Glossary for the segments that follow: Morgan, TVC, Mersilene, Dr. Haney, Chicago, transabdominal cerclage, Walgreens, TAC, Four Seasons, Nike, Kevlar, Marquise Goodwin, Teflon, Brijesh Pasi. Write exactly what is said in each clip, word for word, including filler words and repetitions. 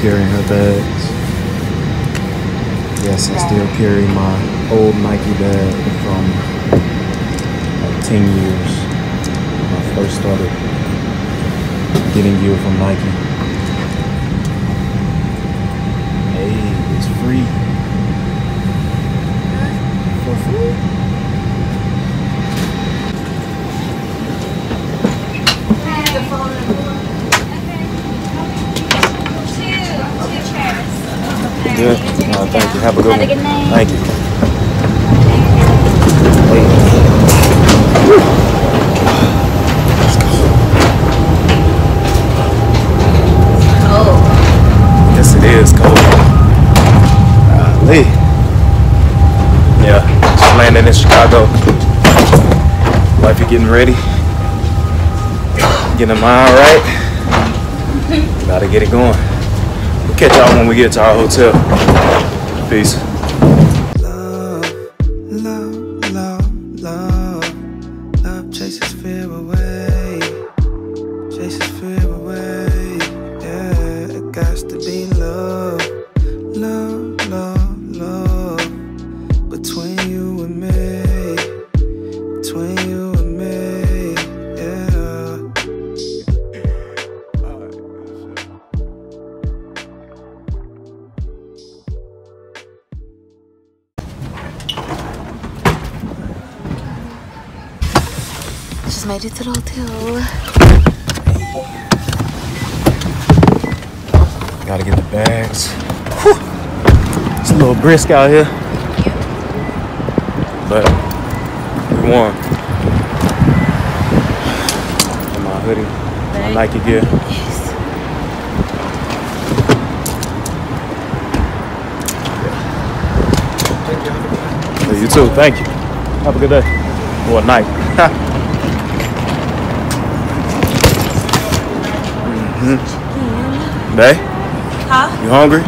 carrying her bags. Yes, I still carry my old Nike bag from like ten years when I first started getting gear from Nike. Hey, it's free. For free? Yeah. No, thank you. Have a good, have a good one. Thank you. Let's go. It's cold. Yes, it is cold. Golly. Yeah, just landing in Chicago. Wife is getting ready. Getting them all right. Gotta get it going. Catch y'all when we get to our hotel. Peace. Love, love, love, love. Love chases fear away. Chases fear away. Yeah, it got to be love. Love, love, love. Between you and me. Between you and me. Yeah. Made it to the hotel. Gotta get the bags. Whew. It's a little brisk out here, but we warm. And my hoodie, my Nike gear. Yes. Hey, you too. Thank you. Have a good day or a night. Mm-hmm. Bae? Huh? You hungry?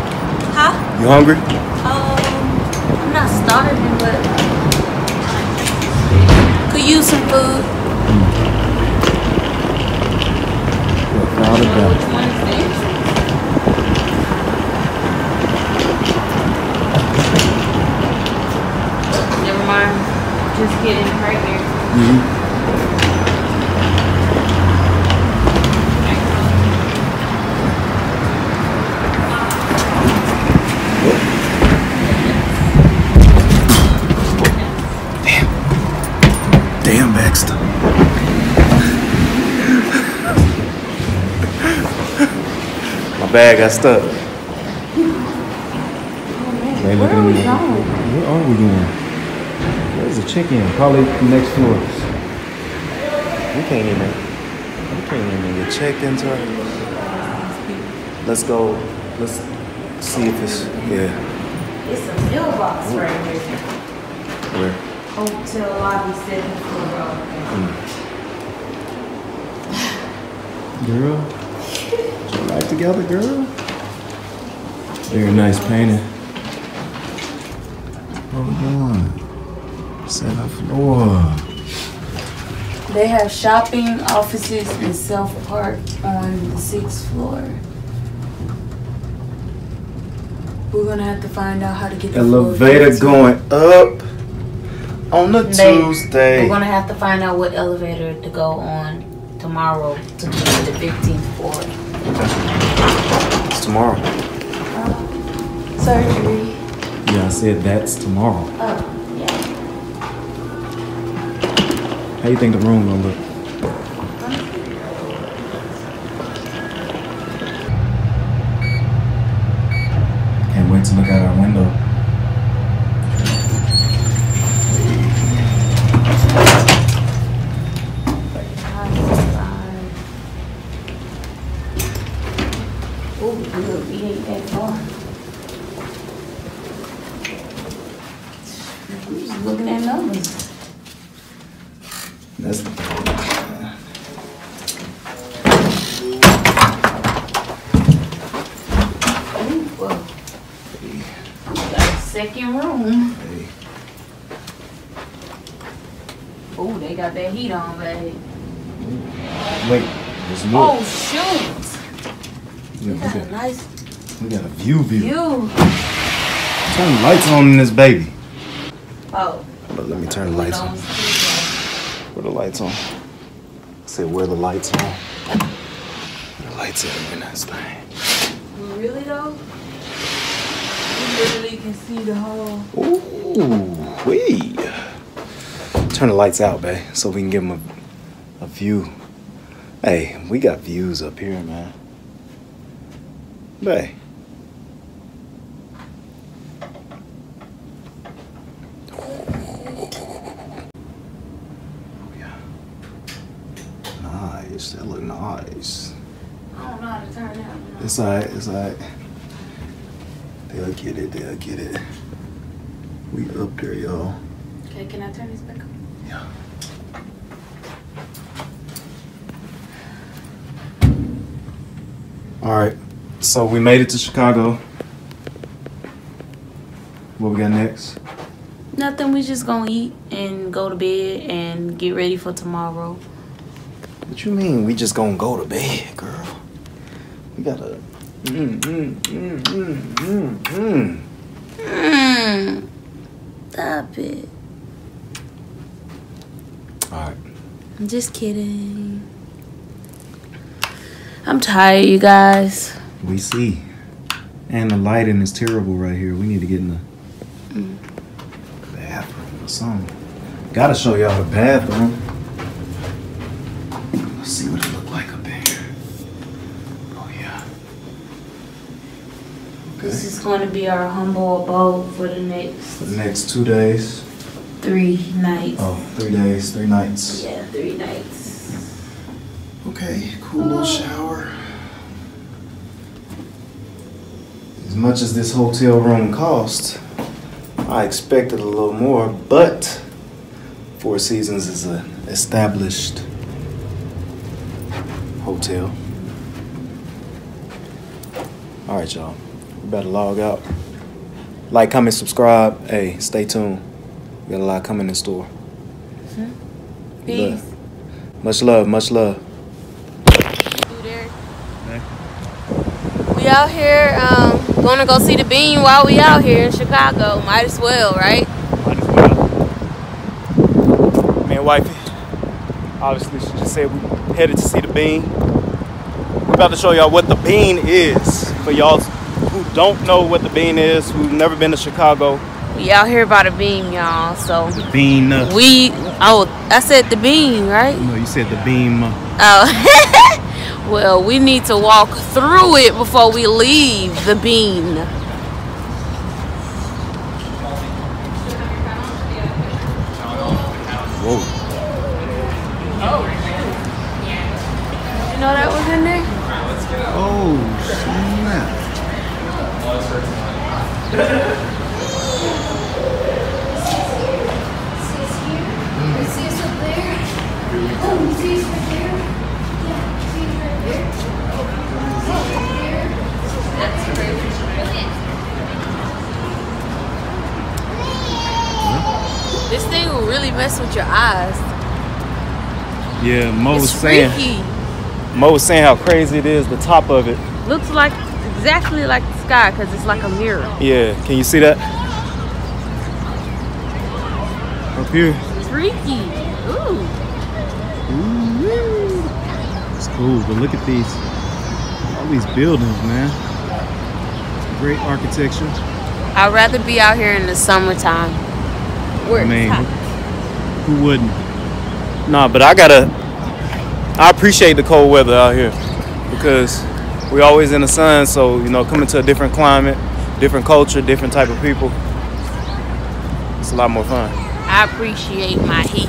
Huh? You hungry? Um, I'm not starving, but could use some food. Mm-hmm. Never mind. Just kidding, right here. Mm-hmm. Bag got stuck. Oh, man. They looking at me. Where are we going? Where's the chicken? Probably next door. We can't even. We can't even get checked into it. Let's go. Let's see if it's yeah. It's a mailbox right here. Where? Hotel lobby seventh floor. Girl. Life together, girl. Very nice painting. Hold on. Set up floor. They have shopping, offices, and self-park on the sixth floor. We're gonna have to find out how to get the elevator going up on the Tuesday. We're gonna have to find out what elevator to go on tomorrow to get to the fifteenth floor. It's tomorrow. Uh, surgery. Yeah, I said that's tomorrow. Oh, yeah. How you think the room gonna look? Huh? Can't wait to look out our window. Second room. Hey. Oh, they got that heat on, babe. Wait, there's more. Oh, shoot. Yeah, okay. Nice. We got a view view. View. Turn the lights on in this baby. Oh. But let me turn the lights on. Where the lights on? I said where the lights on. Where the lights at in this thing. Really though? You literally can see the whole. Ooh, wee. Turn the lights out, babe, so we can give them a, a view. Hey, we got views up here, man. Babe. Nice, that look nice. I don't know how to turn that one off. It's alright, it's alright. They'll get it, they'll get it. We up there, y'all. Okay, can I turn this back on? Yeah. Alright, so we made it to Chicago. What we got next? Nothing, we just gonna eat and go to bed and get ready for tomorrow. What you mean we just gonna go to bed, girl? We gotta... Mmm, mmm, mmm, mmm, mmm, mmm. Mmm. Stop it. Alright. I'm just kidding. I'm tired, you guys. We see. And the lighting is terrible right here. We need to get in the mm. bathroom or something. Gotta show y'all the bathroom. Let's see what it looks like up in here. Oh, yeah. Okay. This is going to be our humble abode for the next... For the next two days. Three nights. Oh, three days, three nights. Yeah, three nights. Okay, cool little shower. As much as this hotel room cost, I expected a little more, but Four Seasons is an established hotel. All right, y'all, we better log out. Like, comment, subscribe. Hey, stay tuned. We got a lot coming in store. Mm-hmm. Peace. But much love, much love. Out here, um, gonna go see the bean while we out here in Chicago. Might as well, right? Might as well. Me and wifey, obviously, she just said we headed to see the bean. We're about to show y'all what the bean is. For y'all who don't know what the bean is, who've never been to Chicago. We out here by the bean, y'all. So the bean. Uh, we oh, I said the bean, right? No, you said the beam. Uh. Oh. Well, we need to walk through it before we leave the bean. Whoa. Oh. You know that was in there? Oh, snap. Oh, see us up there? This thing will really mess with your eyes. Yeah, Mo was saying. Mo was saying how crazy it is. The top of it looks like exactly like the sky because it's like a mirror. Yeah, can you see that? Up here. Freaky. Ooh. Ooh. It's cool, but look at these. All these buildings, man. Great architecture. I'd rather be out here in the summertime. Where I mean, who wouldn't? Nah, but I gotta, I appreciate the cold weather out here because we're always in the sun, so, you know, coming to a different climate, different culture, different type of people, it's a lot more fun. I appreciate my heat.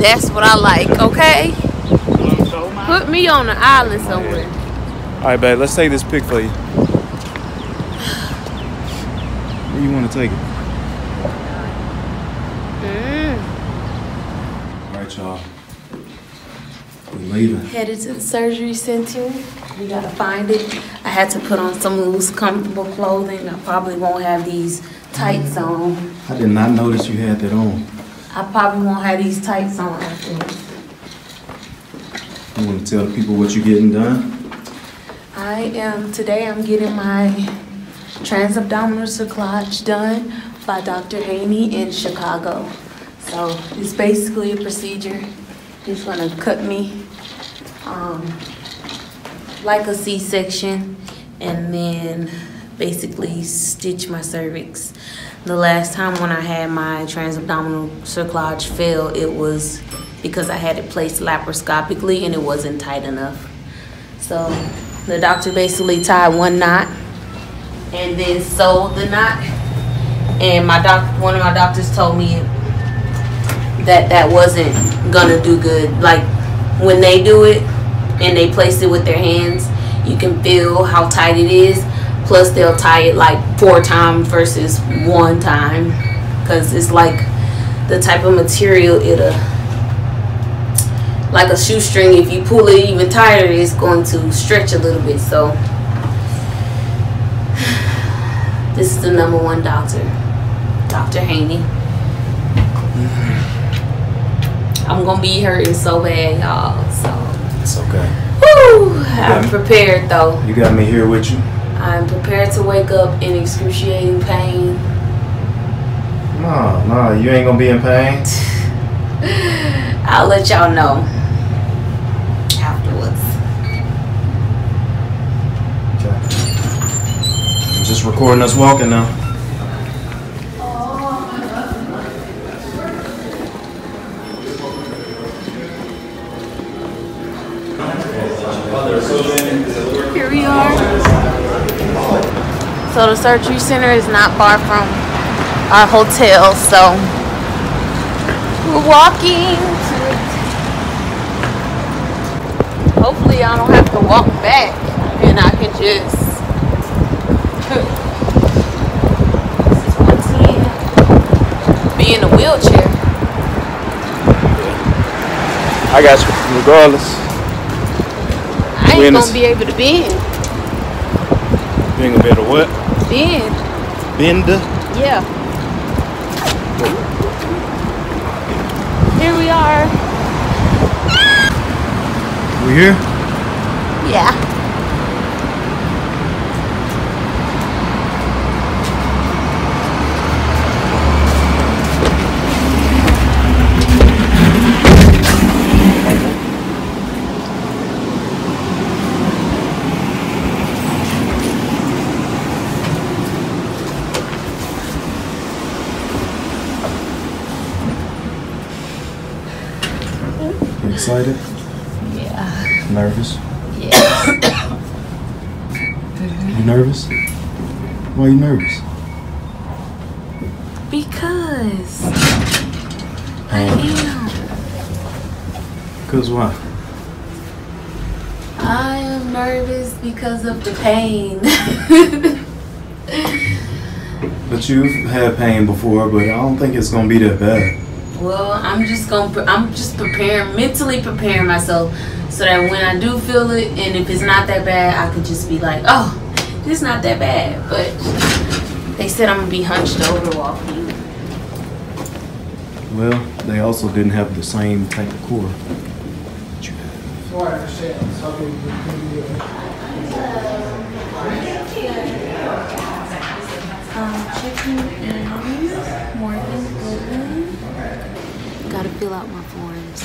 That's what I like, okay? Put me on an island somewhere. Yeah. All right, babe, let's take this pic for you. Where you want to take it? Y'all, we leaving. Headed to the surgery center. We gotta find it. I had to put on some loose, comfortable clothing. I probably won't have these tights on. I did not notice you had that on. I probably won't have these tights on after this. You want to tell the people what you're getting done? I am. Today, I'm getting my transabdominal cerclage done by Doctor Haney in Chicago. So it's basically a procedure. He's gonna cut me um, like a C section and then basically stitch my cervix. The last time when I had my transabdominal cerclage fail, it was because I had it placed laparoscopically and it wasn't tight enough. So the doctor basically tied one knot and then sewed the knot. And my doc, one of my doctors told me that that wasn't gonna do good. Like when they do it and they place it with their hands, you can feel how tight it is. Plus they'll tie it like four times versus one time, because it's like the type of material, it'll, like a shoestring, if you pull it even tighter, it's going to stretch a little bit. So this is the number one doctor, Dr. Haney. I'm gonna be hurting so bad, y'all, so it's okay. Woo, I'm prepared though. You got me here with you. I'm prepared to wake up in excruciating pain. No, no, you ain't gonna be in pain. I'll let y'all know afterwards. Okay. I'm just recording us walking now. Here we are. So the surgery center is not far from our hotel, so we're walking to it. Hopefully I don't have to walk back and I can just be in a wheelchair. I got you, regardless. I ain't gonna be able to bend. You ain't gonna be able to what? Bend. Bend? Yeah. Here we are. We here? Yeah. Excited? Yeah. Nervous? Yeah. You nervous? Why are you nervous? Because I am. Because why? I am nervous because of the pain. But you've had pain before, but I don't think it's going to be that bad. Well, I'm just gonna, I'm just preparing, mentally preparing myself so that when I do feel it, and if it's not that bad, I could just be like, oh, it's not that bad. But they said I'm gonna be hunched over walking. Well, they also didn't have the same type of core that you had. So I understand. So I can, Morgan Goodwin. Gotta fill out my forms.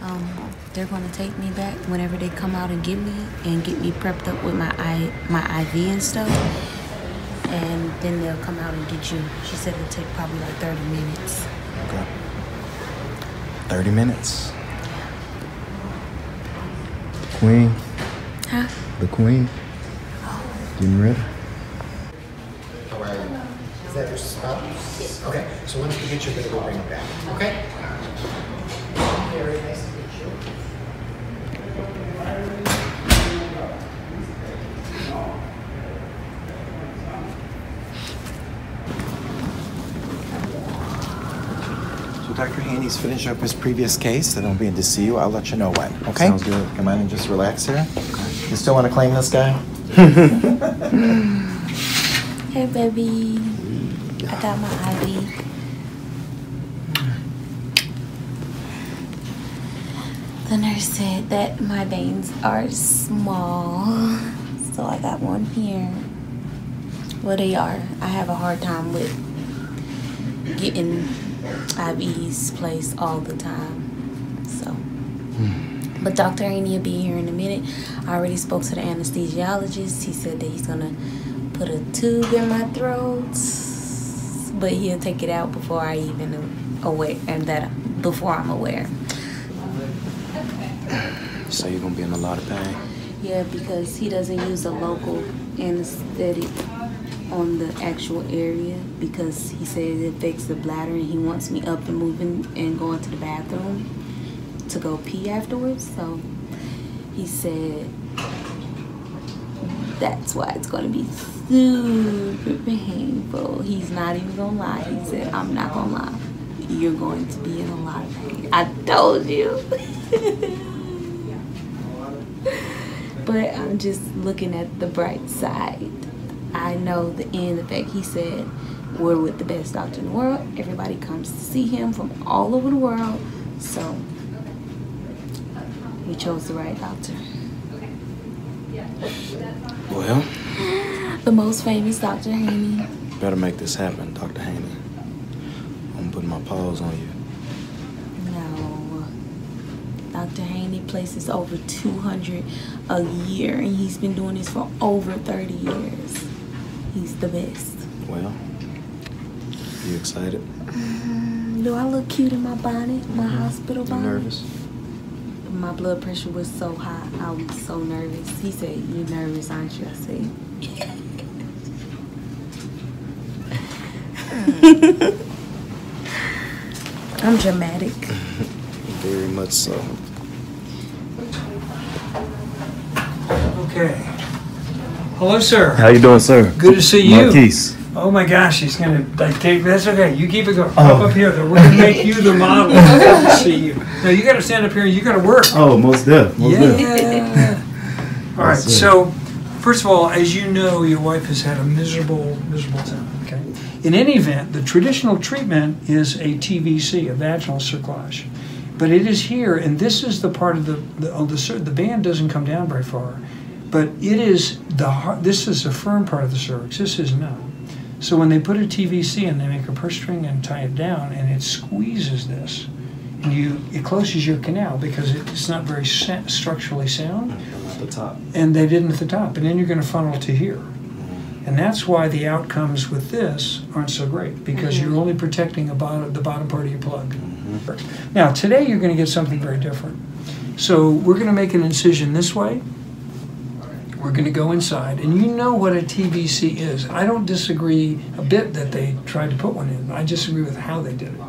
Um, they're gonna take me back whenever they come out and get me and get me prepped up with my I my I V and stuff. And then they'll come out and get you. She said it'll take probably like thirty minutes. Okay. Thirty minutes. Queen. Huh? The queen. Getting ready. How are you? Is that your spouse? Yes. Okay. So once we get your video, we'll bring it back. Okay? Very nice to meet you. So Doctor Haney's finished up his previous case, so don't be in to see you. I'll let you know when. Okay? Sounds good. Come on and just relax here. You still want to claim this guy? Hey, baby. I got my I V. The nurse said that my veins are small, so I got one here. Well, they are. I have a hard time with getting I Vs placed all the time, so. Mm. But Doctor Haney will be here in a minute. I already spoke to the anesthesiologist. He said that he's gonna put a tube in my throat, but he'll take it out before I even am aware, and that before I'm aware. So you're gonna be in a lot of pain? Yeah, because he doesn't use a local anesthetic on the actual area because he said it affects the bladder, and he wants me up and moving and going to the bathroom to go pee afterwards. So he said that's why it's gonna be super painful. He's not even gonna lie. He said, I'm not gonna lie. You're going to be in a lot of pain. I told you. But I'm just looking at the bright side. I know the end effect. He said, we're with the best doctor in the world. Everybody comes to see him from all over the world. So we chose the right doctor. Well, the most famous Doctor Haney. Better make this happen, Doctor Haney. I'm putting my paws on you. Doctor Haney places over two hundred a year, and he's been doing this for over thirty years. He's the best. Well, you excited? Um, do I look cute in my bonnet, my mm-hmm. hospital bonnet? You nervous? My blood pressure was so high, I was so nervous. He said, you're nervous, aren't you? I said, yeah. I'm dramatic. Very much so. Okay. Hello, sir. How you doing, sir? Good to see you. Marquise. Oh my gosh, she's gonna like take. That's okay. You keep it going. Oh. Up up here. We're gonna make you the model. Good to see you. No, you gotta stand up here. You gotta work. Oh, most def. Most yeah. Def. All right. Yes, so, first of all, as you know, your wife has had a miserable, miserable time. Okay. In any event, the traditional treatment is a T V C, a vaginal cerclage. But it is here, and this is the part of the the, oh, the the band doesn't come down very far, but it is the this is the firm part of the cervix. This is numb. So when they put a T V C and they make a purse string and tie it down, and it squeezes this, and you it closes your canal because it, it's not very sa structurally sound. At the top. And they didn't at the top, and then you're going to funnel to here, and that's why the outcomes with this aren't so great because mm-hmm. you're only protecting the bottom the bottom part of your plug. Now, today you're going to get something very different. So we're going to make an incision this way. We're going to go inside. And you know what a T V C is. I don't disagree a bit that they tried to put one in. I disagree with how they did it.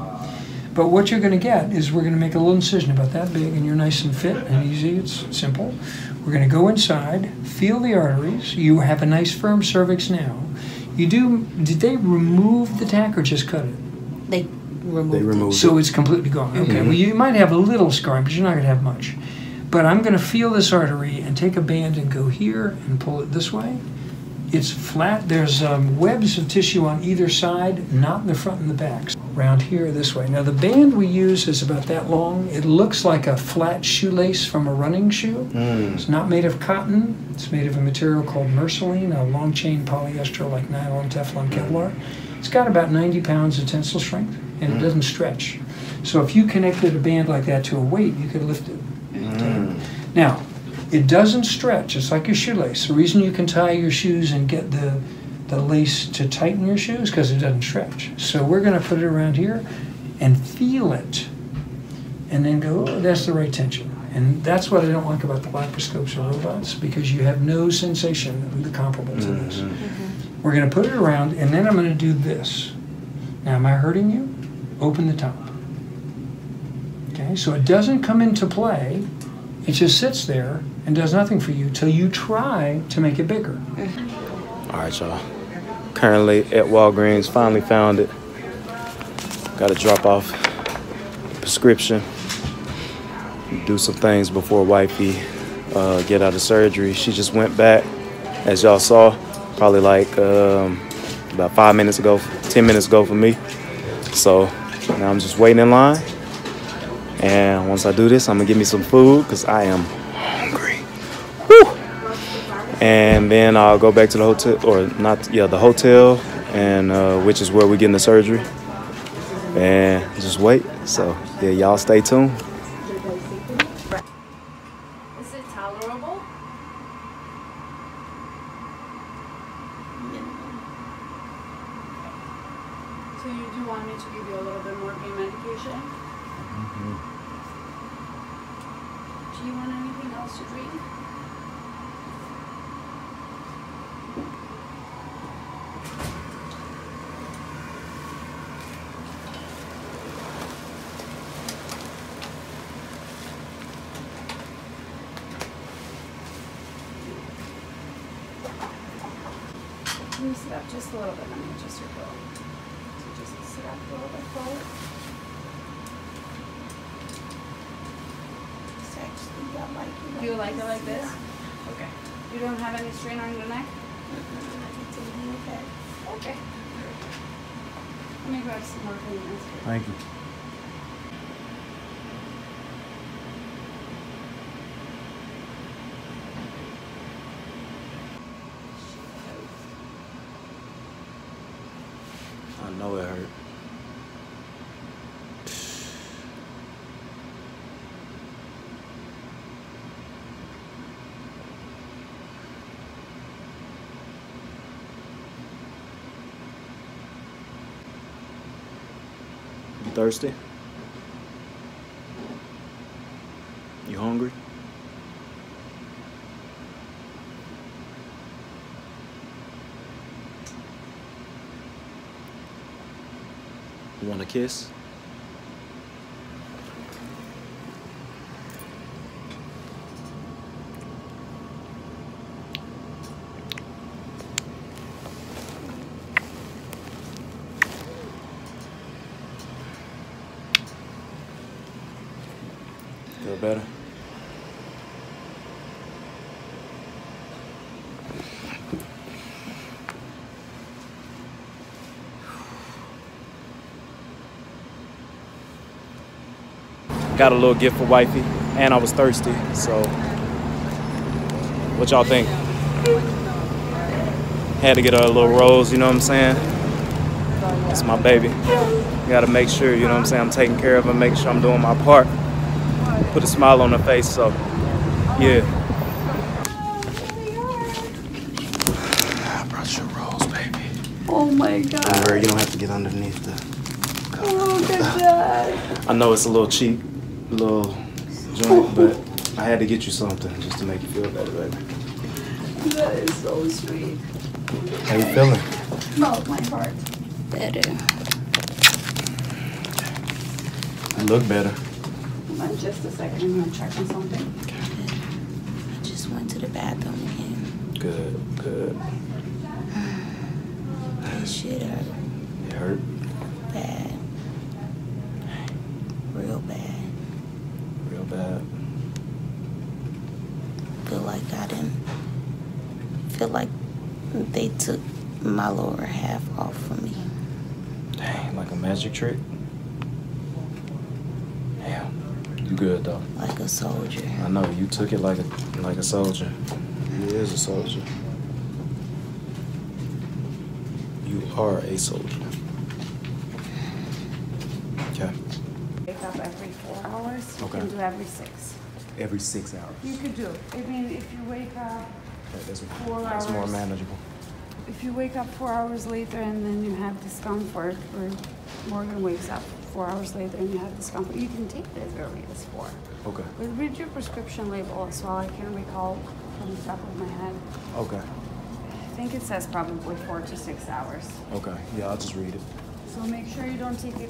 But what you're going to get is we're going to make a little incision about that big, and you're nice and fit and easy. It's simple. We're going to go inside, feel the arteries. You have a nice firm cervix now. You do. Did they remove the T A C or just cut it? They Removed they removed it. So it's completely gone. Okay, mm-hmm. Well, you might have a little scarring, but you're not going to have much. But I'm going to feel this artery and take a band and go here and pull it this way. It's flat. There's um, webs of tissue on either side, not in the front and the back. Around here this way. Now, the band we use is about that long. It looks like a flat shoelace from a running shoe. Mm. It's not made of cotton. It's made of a material called Mersilene, a long-chain polyester like nylon, Teflon, Kevlar. It's got about ninety pounds of tensile strength. And it doesn't stretch. So if you connected a band like that to a weight, you could lift it. Mm. Now, it doesn't stretch. It's like your shoelace. The reason you can tie your shoes and get the, the lace to tighten your shoes because it doesn't stretch. So we're going to put it around here and feel it. And then go, oh, that's the right tension. And that's what I don't like about the laparoscopes or robots, because you have no sensation comparable to this. Mm-hmm. We're going to put it around, and then I'm going to do this. Now, am I hurting you? Open the top. Okay, so it doesn't come into play. It just sits there and does nothing for you till you try to make it bigger. All right, y'all. Currently at Walgreens, finally found it. Got to drop off prescription. Do some things before wifey uh, get out of surgery. She just went back, as y'all saw, probably like um, about five minutes ago, ten minutes ago for me. So now I'm just waiting in line, And once I do this, I'm gonna get me some food because I am hungry. Woo! And then I'll go back to the hotel, or not, yeah, the hotel, and uh, which is where we're getting the surgery. And just wait. So yeah, y'all stay tuned. Is it tolerable? So you do want me to give you a little bit more pain medication? Mm-hmm. Do you want anything else to drink? Let me sit up just a little bit. Let me adjust your pillow. So just sit up a little bit forward. Just actually got like you. Like you like this. It like this? Yeah. Okay. You don't have any strain on your neck? Mm-hmm. Okay. Okay. Let me grab some more things. Thank you. I know it hurt. You thirsty? You hungry? You want a kiss? Feel better? Got a little gift for wifey, and I was thirsty, so what y'all think? Had to get her a little rose, you know what I'm saying? It's my baby. Gotta make sure, you know what I'm saying, I'm taking care of her, making sure I'm doing my part. Put a smile on her face, so yeah. I brought you a rose, baby. Oh my God. Don't worry, you don't have to get underneath the cover. Oh, good job. I know it's a little cheap. Little joint, but I had to get you something just to make you feel better, baby. That is so sweet. How you feeling? Oh, my heart. Better. You look better. Hold on just a second. I'm gonna check on something. Good. I just went to the bathroom again. Good, good. That shit hurt. It hurt? Bad. Real bad. Bad. Feel like I didn't feel like they took my lower half off of me. Dang, like a magic trick? Damn, you good though. Like a soldier. I know, you took it like a like a soldier. You is a soldier. You are a soldier. Okay. Up every four hours, you okay. Can do every six. Every six hours? You could do. I mean, if you wake up okay, that's four that's hours... That's more manageable. If you wake up four hours later and then you have discomfort, or Morgan wakes up four hours later and you have discomfort, you can take this early as four. Okay. But read your prescription label as well. I can't recall from the top of my head. Okay. I think it says probably four to six hours. Okay. Yeah, I'll just read it. So make sure you don't take it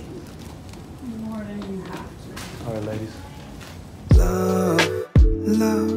more than you have to. All right, ladies. Love, love.